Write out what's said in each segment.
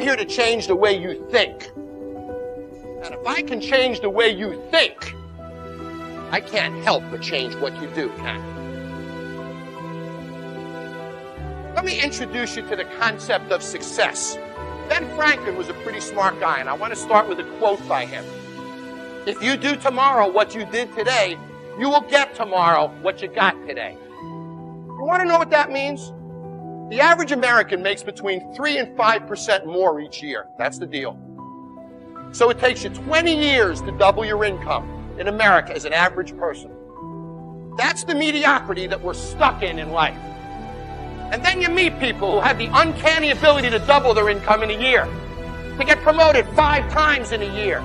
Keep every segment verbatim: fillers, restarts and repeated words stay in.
I'm here to change the way you think. And if I can change the way you think, I can't help but change what you do, can I? Let me introduce you to the concept of success. Ben Franklin was a pretty smart guy, and I want to start with a quote by him. If you do tomorrow what you did today, you will get tomorrow what you got today. You want to know what that means? The average American makes between three and five percent more each year. That's the deal. So it takes you twenty years to double your income in America as an average person. That's the mediocrity that we're stuck in in life. And then you meet people who have the uncanny ability to double their income in a year, to get promoted five times in a year.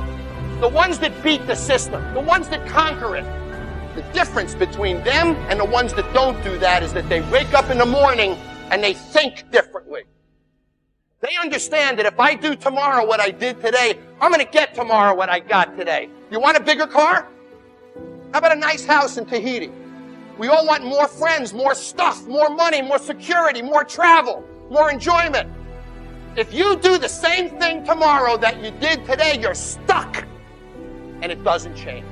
The ones that beat the system, the ones that conquer it. The difference between them and the ones that don't do that is that they wake up in the morning and they think differently. They understand that if I do tomorrow what I did today, I'm going to get tomorrow what I got today. You want a bigger car? How about a nice house in Tahiti? We all want more friends, more stuff, more money, more security, more travel, more enjoyment. If you do the same thing tomorrow that you did today, you're stuck, and it doesn't change.